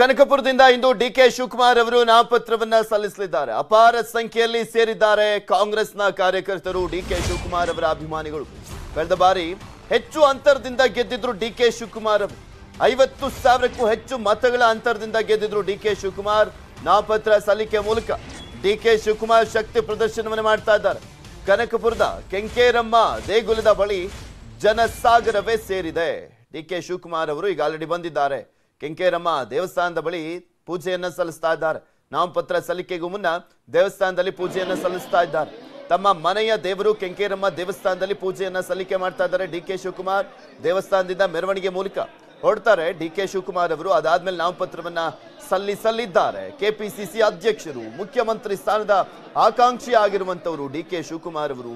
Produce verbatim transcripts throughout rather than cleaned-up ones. ಕನಕಪುರದಿಂದ ಇಂದು DK Shivakumar ಅವರು ನಾಮಪತ್ರವನ್ನ ಸಲ್ಲಿಸಲಿದ್ದಾರೆ। ಅಪಾರ ಸಂಖ್ಯೆಯಲ್ಲಿ ಸೇರಿದ್ದಾರೆ ಕಾಂಗ್ರೆಸ್ನ ಕಾರ್ಯಕರ್ತರು, ಡಿಕೆ ಶಿವಕುಮಾರ್ ಅವರ ಅಭಿಮಾನಿಗಳು। ಕಳೆದ ಬಾರಿ ಹೆಚ್ಚು ಅಂತರದಿಂದ ಗೆದ್ದಿದ್ರು ಡಿಕೆ ಶಿವಕುಮಾರ್ ಅವರು, ಐವತ್ತು ಸಾವಿರಕ್ಕೂ ಹೆಚ್ಚು ಮತಗಳ ಅಂತರದಿಂದ ಗೆದ್ದಿದ್ರು ಡಿಕೆ ಶಿವಕುಮಾರ್। ನಾಮಪತ್ರ ಸಲ್ಲಿಕೆ ಮೂಲಕ ಡಿಕೆ ಶಿವಕುಮಾರ್ ಶಕ್ತಿ ಪ್ರದರ್ಶನವನ್ನು ಮಾಡ್ತಾ ಇದ್ದಾರೆ। ಕನಕಪುರದ ಕೆಂಕೇರಮ್ಮ ದೇಗುಲದ ಬಳಿ ಜನಸಾಗರವೇ ಸೇರಿದೆ। ಡಿಕೆ ಶಿವಕುಮಾರ್ ಅವರು ಈಗ ಆಲ್ರೆಡಿ ಬಂದಿದ್ದಾರೆ, ಕೆಂಕೇರಮ್ಮ ದೇವಸ್ಥಾನದ ಬಳಿ ಪೂಜೆಯನ್ನು ಸಲ್ಲಿಸ್ತಾ ಇದ್ದಾರೆ। ನಾಮಪತ್ರ ಸಲ್ಲಿಕೆಗೂ ಮುನ್ನ ದೇವಸ್ಥಾನದಲ್ಲಿ ಪೂಜೆಯನ್ನು ಸಲ್ಲಿಸ್ತಾ ಇದ್ದಾರೆ। ತಮ್ಮ ಮನೆಯ ದೇವರು ಕೆಂಕೇರಮ್ಮ ದೇವಸ್ಥಾನದಲ್ಲಿ ಪೂಜೆಯನ್ನು ಸಲ್ಲಿಕೆ ಮಾಡ್ತಾ ಇದ್ದಾರೆ ಡಿಕೆ ಶಿವಕುಮಾರ್। ದೇವಸ್ಥಾನದಿಂದ ಮೆರವಣಿಗೆ ಮೂಲಕ ಹೊರಡ್ತಾರೆ ಡಿಕೆ ಶಿವಕುಮಾರ್ ಅವರು। ಅದಾದ್ಮೇಲೆ ನಾಮಪತ್ರವನ್ನ ಸಲ್ಲಿಸಲಿದ್ದಾರೆ। ಕೆಪಿಸಿಸಿ ಅಧ್ಯಕ್ಷರು, ಮುಖ್ಯಮಂತ್ರಿ ಸ್ಥಾನದ ಆಕಾಂಕ್ಷಿ ಆಗಿರುವಂತವರು ಡಿಕೆ ಶಿವಕುಮಾರ್ ಅವರು,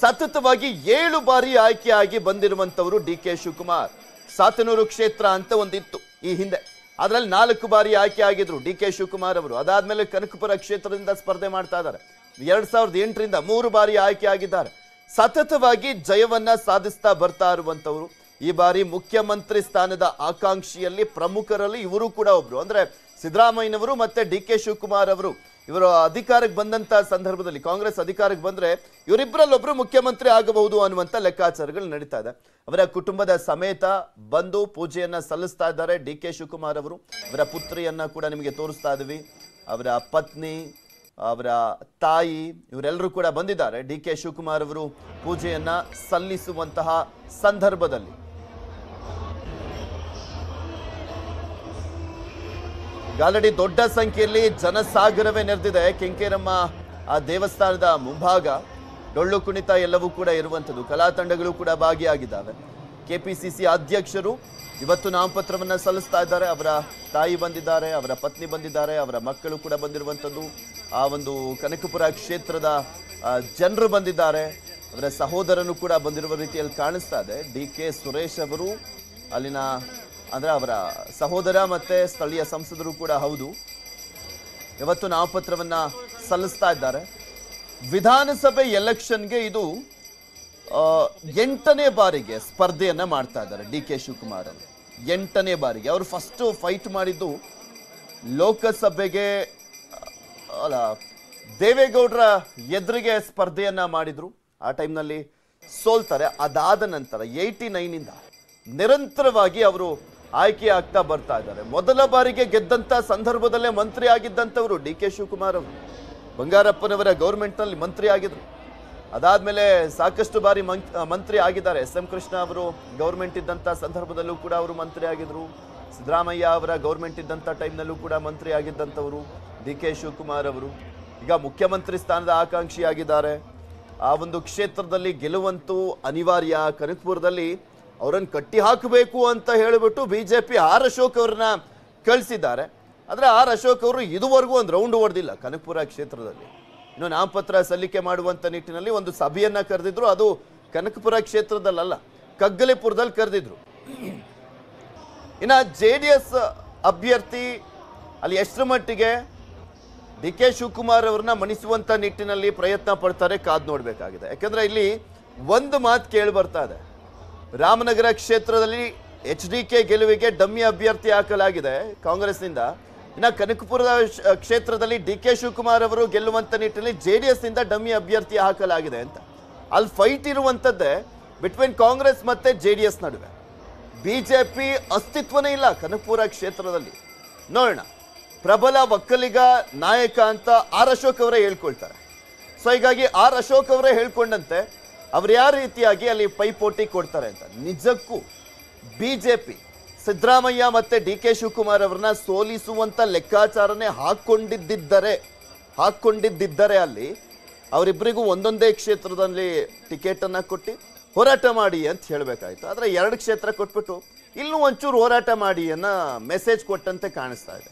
ಸತತವಾಗಿ ಏಳು ಬಾರಿ ಆಯ್ಕೆಯಾಗಿ ಬಂದಿರುವಂತವರು ಡಿಕೆ ಶಿವಕುಮಾರ್। ಸಾತನೂರು ಕ್ಷೇತ್ರ ಅಂತ ಒಂದಿತ್ತು ಈ ಹಿಂದೆ, ಅದರಲ್ಲಿ ನಾಲ್ಕು ಬಾರಿ ಆಯ್ಕೆ ಆಗಿದ್ರು ಡಿಕೆ ಶಿವಕುಮಾರ್ ಅವರು। ಅದಾದ್ಮೇಲೆ ಕನಕಪುರ ಕ್ಷೇತ್ರದಿಂದ ಸ್ಪರ್ಧೆ ಮಾಡ್ತಾ ಇದ್ದಾರೆ, ಎರಡ್ ಸಾವಿರದ ಎಂಟರಿಂದ ಮೂರು ಬಾರಿ ಆಯ್ಕೆ ಆಗಿದ್ದಾರೆ। ಸತತವಾಗಿ ಜಯವನ್ನ ಸಾಧಿಸ್ತಾ ಬರ್ತಾ ಇರುವಂತವರು, ಈ ಬಾರಿ ಮುಖ್ಯಮಂತ್ರಿ ಸ್ಥಾನದ ಆಕಾಂಕ್ಷಿಯಲ್ಲಿ ಪ್ರಮುಖರಲ್ಲಿ ಇವರು ಕೂಡ ಒಬ್ರು, ಅಂದ್ರೆ ಸಿದ್ದರಾಮಯ್ಯನವರು ಮತ್ತೆ ಡಿ ಕೆ ಶಿವಕುಮಾರ್ ಅವರು। ಇವರು ಅಧಿಕಾರಕ್ಕೆ ಬಂದಂತ ಸಂದರ್ಭದಲ್ಲಿ, ಕಾಂಗ್ರೆಸ್ ಅಧಿಕಾರಕ್ಕೆ ಬಂದ್ರೆ ಇವರಿಬ್ಬರಲ್ಲೊಬ್ರು ಮುಖ್ಯಮಂತ್ರಿ ಆಗಬಹುದು ಅನ್ನುವಂತ ಲೆಕ್ಕಾಚಾರಗಳು ನಡೀತಾ ಇದೆ। ಅವರ ಕುಟುಂಬದ ಸಮೇತ ಬಂದು ಪೂಜೆಯನ್ನ ಸಲ್ಲಿಸ್ತಾ ಇದ್ದಾರೆ ಡಿ ಕೆ ಶಿವಕುಮಾರ್ ಅವರು। ಅವರ ಪುತ್ರಿಯನ್ನ ಕೂಡ ನಿಮಗೆ ತೋರಿಸ್ತಾ ಇದೀವಿ, ಅವರ ಪತ್ನಿ, ಅವರ ತಾಯಿ, ಇವರೆಲ್ಲರೂ ಕೂಡ ಬಂದಿದ್ದಾರೆ ಡಿ ಕೆ ಶಿವಕುಮಾರ್ ಅವರು ಪೂಜೆಯನ್ನ ಸಲ್ಲಿಸುವಂತಹ ಸಂದರ್ಭದಲ್ಲಿ। ಆಲ್ರೆಡಿ ದೊಡ್ಡ ಸಂಖ್ಯೆಯಲ್ಲಿ ಜನಸಾಗರವೇ ನೆರೆದಿದೆ ಕೆಂಕೇರಮ್ಮ ಆ ದೇವಸ್ಥಾನದ ಮುಂಭಾಗ। ಡೊಳ್ಳು ಕುಣಿತ ಎಲ್ಲವೂ ಕೂಡ ಇರುವಂಥದ್ದು, ಕಲಾ ತಂಡಗಳು ಕೂಡ ಭಾಗಿಯಾಗಿದ್ದಾವೆ। ಕೆಪಿಸಿಸಿ ಅಧ್ಯಕ್ಷರು ಇವತ್ತು ನಾಮಪತ್ರವನ್ನ ಸಲ್ಲಿಸ್ತಾ ಇದ್ದಾರೆ, ಅವರ ತಾಯಿ ಬಂದಿದ್ದಾರೆ, ಅವರ ಪತ್ನಿ ಬಂದಿದ್ದಾರೆ, ಅವರ ಮಕ್ಕಳು ಕೂಡ ಬಂದಿರುವಂಥದ್ದು। ಆ ಒಂದು ಕನಕಪುರ ಕ್ಷೇತ್ರದ ಜನರು ಬಂದಿದ್ದಾರೆ, ಅವರ ಸಹೋದರನು ಕೂಡ ಬಂದಿರುವ ರೀತಿಯಲ್ಲಿ ಕಾಣಿಸ್ತಾ ಇದೆ। ಡಿ ಕೆ ಸುರೇಶ್ ಅವರು ಅಲ್ಲಿನ ಅಂದರೆ ಅವರ ಸಹೋದರ ಮತ್ತು ಸ್ಥಳೀಯ ಸಂಸದರು ಕೂಡ ಹೌದು, ಇವತ್ತು ನಾಮಪತ್ರವನ್ನು ಸಲ್ಲಿಸ್ತಾ ಇದ್ದಾರೆ। ವಿಧಾನಸಭೆ ಎಲೆಕ್ಷನ್ಗೆ ಇದು ಎಂಟನೇ ಬಾರಿಗೆ ಸ್ಪರ್ಧೆಯನ್ನು ಮಾಡ್ತಾ ಇದ್ದಾರೆ ಡಿ ಕೆ ಶಿವಕುಮಾರ್ ಅವರು, ಎಂಟನೇ ಬಾರಿಗೆ। ಅವರು ಫಸ್ಟು ಫೈಟ್ ಮಾಡಿದ್ದು ಲೋಕಸಭೆಗೆ ಅಲ್ಲ, ದೇವೇಗೌಡರ ಎದುರಿಗೆ ಸ್ಪರ್ಧೆಯನ್ನು ಮಾಡಿದರು, ಆ ಟೈಮ್ನಲ್ಲಿ ಸೋಲ್ತಾರೆ। ಅದಾದ ನಂತರ ಏಯ್ಟಿ ನೈನಿಂದ ನಿರಂತರವಾಗಿ ಅವರು ಆಯ್ಕೆ ಆಗ್ತಾ ಬರ್ತಾ ಇದ್ದಾರೆ। ಮೊದಲ ಬಾರಿಗೆ ಗೆದ್ದಂಥ ಸಂದರ್ಭದಲ್ಲೇ ಮಂತ್ರಿ ಆಗಿದ್ದಂಥವರು ಡಿ ಕೆ ಶಿವಕುಮಾರ್ ಅವರು, ಬಂಗಾರಪ್ಪನವರ ಗೌರ್ಮೆಂಟ್ನಲ್ಲಿ ಮಂತ್ರಿ ಆಗಿದ್ರು। ಅದಾದಮೇಲೆ ಸಾಕಷ್ಟು ಬಾರಿ ಮಂತ್ರಿ ಆಗಿದ್ದಾರೆ, ಎಸ್ ಎಂ ಕೃಷ್ಣ ಅವರು ಗೌರ್ಮೆಂಟ್ ಇದ್ದಂಥ ಸಂದರ್ಭದಲ್ಲೂ ಕೂಡ ಅವರು ಮಂತ್ರಿ ಆಗಿದ್ರು, ಸಿದ್ದರಾಮಯ್ಯ ಅವರ ಗೌರ್ಮೆಂಟ್ ಇದ್ದಂಥ ಟೈಮ್ನಲ್ಲೂ ಕೂಡ ಮಂತ್ರಿ ಆಗಿದ್ದಂಥವರು ಡಿ ಕೆ ಶಿವಕುಮಾರ್ ಅವರು। ಈಗ ಮುಖ್ಯಮಂತ್ರಿ ಸ್ಥಾನದ ಆಕಾಂಕ್ಷಿ ಆಗಿದ್ದಾರೆ, ಆ ಒಂದು ಕ್ಷೇತ್ರದಲ್ಲಿ ಗೆಲುವಂತೂ ಅನಿವಾರ್ಯ। ಕನಕಪುರದಲ್ಲಿ ಅವರನ್ನು ಕಟ್ಟಿ ಹಾಕಬೇಕು ಅಂತ ಹೇಳಿಬಿಟ್ಟು ಬಿಜೆಪಿ ಆರ್ ಅಶೋಕ್ ಅವ್ರನ್ನ ಕಳಿಸಿದ್ದಾರೆ, ಆದರೆ ಆರ್ ಅಶೋಕ್ ಅವರು ಇದುವರೆಗೂ ಒಂದು ರೌಂಡ್ ಹೊಡೆದಿಲ್ಲ ಕನಕಪುರ ಕ್ಷೇತ್ರದಲ್ಲಿ। ಇನ್ನು ನಾಮಪತ್ರ ಸಲ್ಲಿಕೆ ಮಾಡುವಂಥ ನಿಟ್ಟಿನಲ್ಲಿ ಒಂದು ಸಭೆಯನ್ನು ಕರೆದಿದ್ರು, ಅದು ಕನಕಪುರ ಕ್ಷೇತ್ರದಲ್ಲ, ಕಗ್ಗಲಿಪುರದಲ್ಲಿ ಕರೆದಿದ್ರು। ಇನ್ನು ಜೆ ಡಿ ಎಸ್ ಅಭ್ಯರ್ಥಿ ಅಲ್ಲಿ ಎಷ್ಟರ ಮಟ್ಟಿಗೆ ಡಿ ಕೆ ಶಿವಕುಮಾರ್ ಅವ್ರನ್ನ ಮಣಿಸುವಂಥ ನಿಟ್ಟಿನಲ್ಲಿ ಪ್ರಯತ್ನ ಪಡ್ತಾರೆ, ಕಾದು ನೋಡಬೇಕಾಗಿದೆ। ಯಾಕಂದರೆ ಇಲ್ಲಿ ಒಂದು ಮಾತು ಕೇಳಿ ಬರ್ತಾ ಇದೆ, ರಾಮನಗರ ಕ್ಷೇತ್ರದಲ್ಲಿ ಎಚ್ ಡಿ ಕೆ ಗೆಲುವಿಗೆ ಡಮ್ಮಿ ಅಭ್ಯರ್ಥಿ ಹಾಕಲಾಗಿದೆ ಕಾಂಗ್ರೆಸ್ನಿಂದ, ಇನ್ನು ಕನಕಪುರದ ಕ್ಷೇತ್ರದಲ್ಲಿ ಡಿ ಕೆ ಶಿವಕುಮಾರ್ ಅವರು ಗೆಲ್ಲುವಂಥ ನಿಟ್ಟಿನಲ್ಲಿ ಜೆ ಡಿ ಎಸ್ನಿಂದ ಡಮ್ಮಿ ಅಭ್ಯರ್ಥಿ ಹಾಕಲಾಗಿದೆ ಅಂತ। ಅಲ್ಲಿ ಫೈಟ್ ಇರುವಂಥದ್ದೇ ಬಿಟ್ವೀನ್ ಕಾಂಗ್ರೆಸ್ ಮತ್ತು ಜೆ ಡಿ ಎಸ್ ನಡುವೆ, ಬಿ ಜೆ ಪಿ ಅಸ್ತಿತ್ವನೇ ಇಲ್ಲ ಕನಕಪುರ ಕ್ಷೇತ್ರದಲ್ಲಿ। ನೋಡೋಣ, ಪ್ರಬಲ ಒಕ್ಕಲಿಗ ನಾಯಕ ಅಂತ ಆರ್ ಅಶೋಕ್ ಅವರೇ ಹೇಳ್ಕೊಳ್ತಾರೆ, ಸೊ ಹೀಗಾಗಿ ಆರ್ ಅಶೋಕ್ ಅವರೇ ಹೇಳ್ಕೊಂಡಂತೆ ಅವ್ರು ಯಾವ ರೀತಿಯಾಗಿ ಅಲ್ಲಿ ಪೈಪೋಟಿ ಕೊಡ್ತಾರೆ ಅಂತ। ನಿಜಕ್ಕೂ ಬಿ ಜೆ ಪಿ ಸಿದ್ದರಾಮಯ್ಯ ಮತ್ತು ಡಿ ಕೆ ಶಿವಕುಮಾರ್ ಅವ್ರನ್ನ ಸೋಲಿಸುವಂಥ ಲೆಕ್ಕಾಚಾರನೇ ಹಾಕ್ಕೊಂಡಿದ್ದರೆ ಹಾಕ್ಕೊಂಡಿದ್ದರೆ ಅಲ್ಲಿ ಅವರಿಬ್ಬರಿಗೂ ಒಂದೊಂದೇ ಕ್ಷೇತ್ರದಲ್ಲಿ ಟಿಕೆಟನ್ನು ಕೊಟ್ಟು ಹೋರಾಟ ಮಾಡಿ ಅಂತ ಹೇಳಬೇಕಾಯಿತು, ಆದರೆ ಎರಡು ಕ್ಷೇತ್ರ ಕೊಟ್ಬಿಟ್ಟು ಇನ್ನೂ ಒಂಚೂರು ಹೋರಾಟ ಮಾಡಿ ಅನ್ನೋ ಮೆಸೇಜ್ ಕೊಟ್ಟಂತೆ ಕಾಣಿಸ್ತಾ ಇದೆ।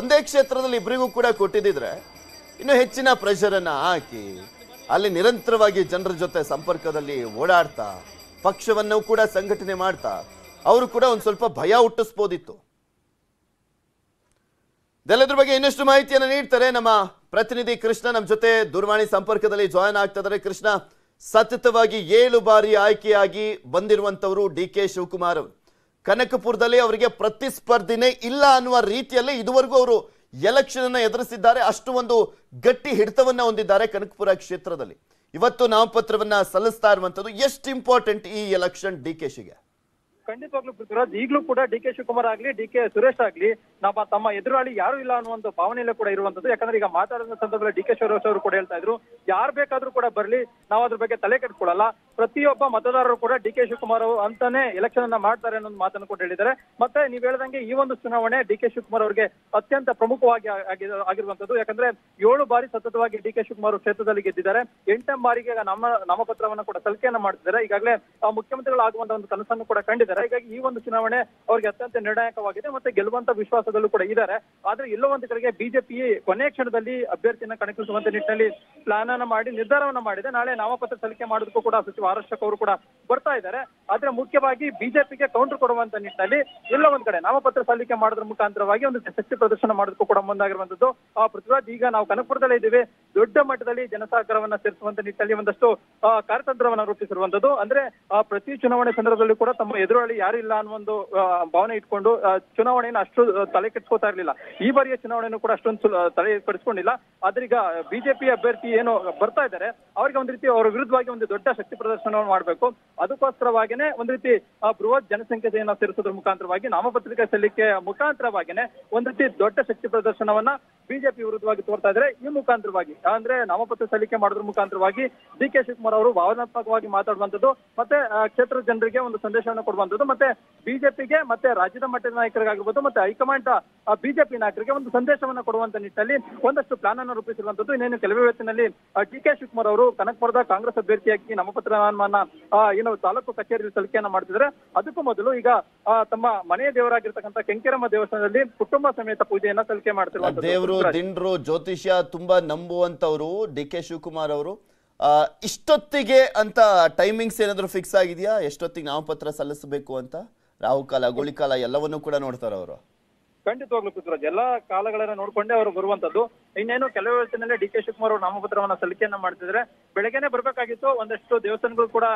ಒಂದೇ ಕ್ಷೇತ್ರದಲ್ಲಿ ಇಬ್ಬರಿಗೂ ಕೂಡ ಕೊಟ್ಟಿದ್ದಿದ್ರೆ ಇನ್ನೂ ಹೆಚ್ಚಿನ ಪ್ರೆಷರನ್ನು ಹಾಕಿ ಅಲ್ಲಿ ನಿರಂತರವಾಗಿ ಜನರ ಜೊತೆ ಸಂಪರ್ಕದಲ್ಲಿ ಓಡಾಡ್ತಾ ಪಕ್ಷವನ್ನು ಕೂಡ ಸಂಘಟನೆ ಮಾಡ್ತಾ ಅವರು ಕೂಡ ಒಂದು ಸ್ವಲ್ಪ ಭಯ ಹುಟ್ಟಿಸ್ಬೋದಿತ್ತು। ಇದೆಲ್ಲದ್ರ ಬಗ್ಗೆ ಇನ್ನಷ್ಟು ಮಾಹಿತಿಯನ್ನು ನೀಡ್ತಾರೆ ನಮ್ಮ ಪ್ರತಿನಿಧಿ ಕೃಷ್ಣ, ನಮ್ಮ ಜೊತೆ ದೂರವಾಣಿ ಸಂಪರ್ಕದಲ್ಲಿ ಜಾಯಿನ್ ಆಗ್ತಾ ಇದ್ದಾರೆ। ಕೃಷ್ಣ, ಸತತವಾಗಿ ಏಳು ಬಾರಿ ಆಯ್ಕೆಯಾಗಿ ಬಂದಿರುವಂತವರು ಡಿ ಕೆ ಶಿವಕುಮಾರ್ ಅವರು, ಕನಕಪುರದಲ್ಲಿ ಅವರಿಗೆ ಪ್ರತಿಸ್ಪರ್ಧಿನೇ ಇಲ್ಲ ಅನ್ನುವ ರೀತಿಯಲ್ಲಿ ಇದುವರೆಗೂ ಅವರು ಎಲೆಕ್ಷನ್ ಅನ್ನು ಎದುರಿಸಿದ್ದಾರೆ. ಅಷ್ಟು ಒಂದು ಗಟ್ಟಿ ಹಿಡಿತವನ್ನ ಹೊಂದಿದ್ದಾರೆ ಕನಕಪುರ ಕ್ಷೇತ್ರದಲ್ಲಿ. ಇವತ್ತು ನಾಮಪತ್ರವನ್ನ ಸಲ್ಲಿಸ್ತಾ ಇರುವಂತದ್ದು ಎಷ್ಟು ಇಂಪಾರ್ಟೆಂಟ್ ಈ ಎಲೆಕ್ಷನ್ ಡಿಕೆ ಶಿಗೆ? ಖಂಡಿತವಾಗ್ಲೂ ಪೃಥ್ವಿರಾಜ್, ಈಗಲೂ ಕೂಡ ಡಿಕೆ ಶಿವಕುಮಾರ್ ಆಗ್ಲಿ ಡಿಕೆ ಸುರೇಶ್ ಆಗ್ಲಿ ನಮ್ಮ ತಮ್ಮ ಎದುರಾಳಿ ಯಾರು ಇಲ್ಲ ಅನ್ನುವಂತ ಭಾವನೆಯಲ್ಲೂ ಕೂಡ ಇರುವಂತದ್ದು. ಯಾಕಂದ್ರೆ ಈಗ ಮಾತಾಡೋ ಸಂದರ್ಭದಲ್ಲಿ ಡಿಕೆ ಸುರೇಶ್ ಅವರು ಕೂಡ ಹೇಳ್ತಾ ಇದ್ರು, ಯಾರು ಬೇಕಾದ್ರೂ ಕೂಡ ಬರ್ಲಿ, ನಾವು ಅದ್ರ ಬಗ್ಗೆ ತಲೆ ಕೆಡ್ಕೊಳ್ಳಲ್ಲ, ಪ್ರತಿಯೊಬ್ಬ ಮತದಾರರು ಕೂಡ ಡಿಕೆ ಶಿವಕುಮಾರ್ ಅವರು ಅಂತಾನೆ ಎಲೆಕ್ಷನ್ ಅನ್ನ ಮಾಡ್ತಾರೆ ಅನ್ನೋ ಮಾತನ್ನು ಕೂಡ ಹೇಳಿದ್ದಾರೆ. ಮತ್ತೆ ನೀವ್ ಹೇಳ್ದಂಗೆ ಈ ಒಂದು ಚುನಾವಣೆ ಡಿಕೆ ಶಿವಕುಮಾರ್ ಅವರಿಗೆ ಅತ್ಯಂತ ಪ್ರಮುಖವಾಗಿ ಆಗಿರುವಂತದ್ದು. ಯಾಕಂದ್ರೆ ಏಳು ಬಾರಿ ಸತತವಾಗಿ ಡಿಕೆ ಶಿವಕುಮಾರ್ ಕ್ಷೇತ್ರದಲ್ಲಿ ಗೆದ್ದಿದ್ದಾರೆ. ಎಂಟನೇ ಬಾರಿಗೆ ನಮ್ಮ ನಾಮಪತ್ರವನ್ನು ಕೂಡ ಸಲ್ಲಿಕೆಯನ್ನ ಮಾಡ್ತಿದ್ದಾರೆ. ಈಗಾಗಲೇ ಮುಖ್ಯಮಂತ್ರಿಗಳಾಗುವಂತ ಒಂದು ಕನಸನ್ನು ಕೂಡ ಕಂಡಿದ್ದಾರೆ. ಹಾಗಾಗಿ ಈ ಒಂದು ಚುನಾವಣೆ ಅವರಿಗೆ ಅತ್ಯಂತ ನಿರ್ಣಾಯಕವಾಗಿದೆ, ಮತ್ತೆ ಗೆಲ್ಲುವಂತ ವಿಶ್ವಾಸದಲ್ಲೂ ಕೂಡ ಇದ್ದಾರೆ. ಆದ್ರೆ ಎಲ್ಲೋ ಒಂದು ಕಡೆಗೆ ಬಿಜೆಪಿ ಕೊನೆ ಕ್ಷಣದಲ್ಲಿ ಅಭ್ಯರ್ಥಿಯನ್ನು ಕಣಕ್ಕಿಳಿಸುವಂತ ನಿಟ್ಟಿನಲ್ಲಿ ಪ್ಲಾನ್ ಅನ್ನ ಮಾಡಿ ನಿರ್ಧಾರವನ್ನ ಮಾಡಿದೆ. ನಾಳೆ ನಾಮಪತ್ರ ಸಲ್ಲಿಕೆ ಮಾಡೋದಕ್ಕೂ ಕೂಡ ಸಚಿವ ಆರ್ ಅಶೋಕ್ ಅವರು ಕೂಡ ಬರ್ತಾ ಇದ್ದಾರೆ. ಆದ್ರೆ ಮುಖ್ಯವಾಗಿ ಬಿಜೆಪಿಗೆ ಕೌಂಟರ್ ಕೊಡುವಂತ ನಿಟ್ಟಿನಲ್ಲಿ ಎಲ್ಲೋ ಒಂದ್ ಕಡೆ ನಾಮಪತ್ರ ಸಲ್ಲಿಕೆ ಮಾಡೋದ್ರ ಮುಖಾಂತರವಾಗಿ ಒಂದು ಶಕ್ತಿ ಪ್ರದರ್ಶನ ಮಾಡೋದಕ್ಕೂ ಕೂಡ ಮುಂದಾಗಿರುವಂತದ್ದು. ಆ ಪೃಥ್ವಿರಾಜ್, ಈಗ ನಾವು ಕನಕಪುರದಲ್ಲೇ ಇದ್ದೀವಿ, ದೊಡ್ಡ ಮಟ್ಟದಲ್ಲಿ ಜನಸಹಕಾರವನ್ನ ಸೇರಿಸುವಂತ ನಿಟ್ಟಿನಲ್ಲಿ ಒಂದಷ್ಟು ಕಾರ್ಯತಂತ್ರವನ್ನ ರೂಪಿಸಿರುವಂತದ್ದು. ಅಂದ್ರೆ ಪ್ರತಿ ಚುನಾವಣೆ ಸಂದರ್ಭದಲ್ಲಿ ಕೂಡ ತಮ್ಮ ಎದುರು ಯಾರು ಇಲ್ಲ ಅನ್ನೋ ಒಂದು ಭಾವನೆ ಇಟ್ಕೊಂಡು ಚುನಾವಣೆಯನ್ನು ಅಷ್ಟು ತಲೆ ಕೆಡಿಸ್ಕೋತಾ ಇರಲಿಲ್ಲ. ಈ ಬಾರಿಯ ಚುನಾವಣೆಯನ್ನು ಕೂಡ ಅಷ್ಟೊಂದು ತಲೆ ಕೆಡಿಸ್ಕೊಂಡಿಲ್ಲ. ಆದ್ರೆ ಈಗ ಬಿಜೆಪಿ ಅಭ್ಯರ್ಥಿ ಏನು ಬರ್ತಾ ಇದ್ದಾರೆ ಅವರಿಗೆ ಒಂದ್ ರೀತಿ ಅವರ ವಿರುದ್ಧವಾಗಿ ಒಂದು ದೊಡ್ಡ ಶಕ್ತಿ ಪ್ರದರ್ಶನವನ್ನು ಮಾಡಬೇಕು. ಅದಕ್ಕೋಸ್ಕರವಾಗಿನೇ ಒಂದ್ ರೀತಿ ಬೃಹತ್ ಜನಸಂಖ್ಯೆಯನ್ನು ಸೇರಿಸೋದ್ರ ಮುಖಾಂತರವಾಗಿ ನಾಮಪತ್ರಿಕೆ ಸಲ್ಲಿಕೆ ಮುಖಾಂತರವಾಗಿನೇ ಒಂದ್ ರೀತಿ ದೊಡ್ಡ ಶಕ್ತಿ ಪ್ರದರ್ಶನವನ್ನ ಬಿಜೆಪಿ ವಿರುದ್ಧವಾಗಿ ತೋರ್ತಾ ಇದ್ದಾರೆ. ಈ ಮುಖಾಂತರವಾಗಿ ಅಂದ್ರೆ ನಾಮಪತ್ರ ಸಲ್ಲಿಕೆ ಮಾಡೋದ್ರ ಮುಖಾಂತರವಾಗಿ ಡಿ ಕೆ ಶಿವಕುಮಾರ್ ಅವರು ಭಾವನಾತ್ಮಕವಾಗಿ ಮಾತಾಡುವಂಥದ್ದು, ಮತ್ತೆ ಕ್ಷೇತ್ರದ ಜನರಿಗೆ ಒಂದು ಸಂದೇಶವನ್ನು ಕೊಡುವಂಥದ್ದು, ಮತ್ತೆ ಬಿಜೆಪಿಗೆ ಮತ್ತೆ ರಾಜ್ಯದ ಮಟ್ಟದ ನಾಯಕರಿಗಾಗಿರ್ಬೋದು ಮತ್ತೆ ಹೈಕಮಾಂಡ್ ಬಿಜೆಪಿ ನಾಯಕರಿಗೆ ಒಂದು ಸಂದೇಶವನ್ನ ಕೊಡುವಂತ ನಿಟ್ಟಿನಲ್ಲಿ ಒಂದಷ್ಟು ಪ್ಲಾನ್ ಅನ್ನು ರೂಪಿಸಿರುವಂತದ್ದು. ಇನ್ನೇನು ಕೆಲವೇ ಹೊತ್ತಿನಲ್ಲಿ ಡಿ ಕೆ ಶಿವಕುಮಾರ್ ಅವರು ಕನಕಪುರದ ಕಾಂಗ್ರೆಸ್ ಅಭ್ಯರ್ಥಿಯಾಗಿ ನಾಮಪತ್ರವನ್ನ ಏನು ತಾಲೂಕು ಕಚೇರಿಯಲ್ಲಿ ಸಲ್ಲಿಕೆಯನ್ನ ಮಾಡ್ತಿದ್ರೆ, ಅದಕ್ಕೂ ಮೊದಲು ಈಗ ತಮ್ಮ ಮನೆಯ ದೇವರಾಗಿರ್ತಕ್ಕಂಥ ಕೆಂಕೆರಮ್ಮ ದೇವಸ್ಥಾನದಲ್ಲಿ ಕುಟುಂಬ ಸಮೇತ ಪೂಜೆಯನ್ನ ಸಲ್ಲಿಕೆ ಮಾಡ್ತಿರುವಂತದ್ದು. ದಿಂಡ್ರು, ಜ್ಯೋತಿಷ್ಯ ತುಂಬಾ ನಂಬುವಂತವ್ರು ಡಿ ಕೆ ಶಿವಕುಮಾರ್ ಅವರು. ಇಷ್ಟೊತ್ತಿಗೆ ಅಂತ ಟೈಮಿಂಗ್ಸ್ ಏನಾದ್ರು ಫಿಕ್ಸ್ ಆಗಿದೆಯಾ, ಎಷ್ಟೊತ್ತಿಗೆ ನಾಮಪತ್ರ ಸಲ್ಲಿಸಬೇಕು ಅಂತ? ರಾಹುಕಾಲ, ಗೋಳಿಕಾಲ ಎಲ್ಲವನ್ನೂ ಕೂಡ ನೋಡ್ತಾರ ಅವರು. ಖಂಡಿತವಾಗ್ಲೂ ಪೃಥ್ವಿರಾಜ್, ಎಲ್ಲಾ ಕಾಲಗಳನ್ನ ನೋಡ್ಕೊಂಡೆ ಅವರು ಬರುವಂತದ್ದು. ಇನ್ನೇನು ಕೆಲವೇ ಹೊತ್ತಿನಲ್ಲೇ ಡಿ ಕೆ ಶಿವಕುಮಾರ್ ಅವರು ನಾಮಪತ್ರವನ್ನ ಸಲ್ಲಿಕೆಯನ್ನ ಮಾಡ್ತಿದ್ರೆ, ಬೆಳಗ್ಗೆನೆ ಬರ್ಬೇಕಾಗಿತ್ತು, ಒಂದಷ್ಟು ದೇವಸ್ಥಾನಗಳು ಕೂಡ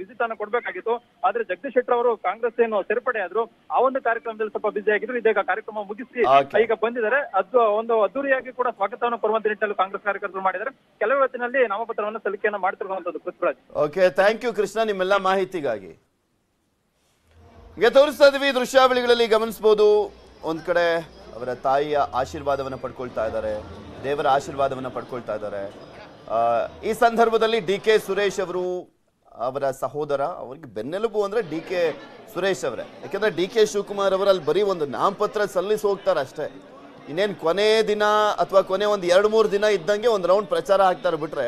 ವಿಸಿಟ್ ಅನ್ನ ಕೊಡ್ಬೇಕಾಗಿತ್ತು. ಆದ್ರೆ ಜಗದೀಶ್ ಶೆಟ್ಟರ್ ಅವರು ಕಾಂಗ್ರೆಸ್ ಏನು ಸೇರ್ಪಡೆ ಆದ್ರು ಆ ಒಂದು ಕಾರ್ಯಕ್ರಮದಲ್ಲಿ ಸ್ವಲ್ಪ ಬಿಸಿ ಆಗಿದ್ರು. ಇದೇ ಕಾರ್ಯಕ್ರಮ ಮುಗಿಸಿ ಈಗ ಬಂದಿದ್ದಾರೆ. ಅದು ಒಂದು ಅದ್ದೂರಿಯಾಗಿ ಕೂಡ ಸ್ವಾಗತವನ್ನು ಕೊಡುವಂತ ನಿಟ್ಟಿನಲ್ಲಿ ಕಾಂಗ್ರೆಸ್ ಕಾರ್ಯಕರ್ತರು ಮಾಡಿದ್ದಾರೆ. ಕೆಲವೇ ಹೊತ್ತಿನಲ್ಲಿ ನಾಮಪತ್ರವನ್ನ ಸಲ್ಲಿಕೆಯನ್ನ ಮಾಡ್ತಿರುವಂತದ್ದು Prithviraj. Okay, thank you Krishna ನಿಮ್ಮೆಲ್ಲ ಮಾಹಿತಿಗಾಗಿ. ತೋರಿಸ್ತಾ ಇದೀವಿ ದೃಶ್ಯಾವಳಿಗಳಲ್ಲಿ ಗಮನಿಸಬಹುದು, ಒಂದು ಕಡೆ ಅವರ ತಾಯಿಯ ಆಶೀರ್ವಾದವನ್ನು ಪಡ್ಕೊಳ್ತಾ ಇದ್ದಾರೆ, ದೇವರ ಆಶೀರ್ವಾದವನ್ನು ಪಡ್ಕೊಳ್ತಾ ಇದ್ದಾರೆ. ಈ ಸಂದರ್ಭದಲ್ಲಿ ಡಿ ಕೆ ಸುರೇಶ್ ಅವರು, ಅವರ ಸಹೋದರ, ಅವರಿಗೆ ಬೆನ್ನೆಲುಬು ಅಂದರೆ ಡಿ ಕೆ ಸುರೇಶ್ ಅವರೇ. ಯಾಕೆಂದರೆ ಡಿ ಕೆ ಶಿವಕುಮಾರ್ ಅವರು ಅಲ್ಲಿ ಬರೀ ಒಂದು ನಾಮಪತ್ರ ಸಲ್ಲಿಸಿ ಹೋಗ್ತಾರೆ ಅಷ್ಟೇ. ಇನ್ನೇನು ಕೊನೆ ದಿನ ಅಥವಾ ಕೊನೆ ಒಂದು ಎರಡು ಮೂರು ದಿನ ಇದ್ದಂಗೆ ಒಂದು ರೌಂಡ್ ಪ್ರಚಾರ ಹಾಕ್ತಾರೆ ಬಿಟ್ಟರೆ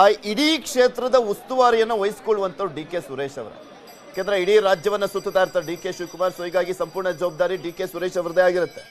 ಆ ಇಡೀ ಕ್ಷೇತ್ರದ ಉಸ್ತುವಾರಿಯನ್ನು ವಹಿಸ್ಕೊಳ್ಳುವಂಥವ್ರು ಡಿ ಕೆ ಸುರೇಶ್ ಅವರೇ. ಯಾಕೆಂದ್ರೆ ಇಡೀ ರಾಜ್ಯವನ್ನು ಸುತ್ತುತ್ತಾ ಇರ್ತಾರೆ ಡಿ ಕೆ ಶಿವಕುಮಾರ್. ಸೊ ಹೀಗಾಗಿ ಸಂಪೂರ್ಣ ಜವಾಬ್ದಾರಿ ಡಿ ಕೆ ಸುರೇಶ್ ಅವರದೇ ಆಗಿರುತ್ತೆ.